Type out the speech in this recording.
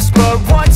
just but one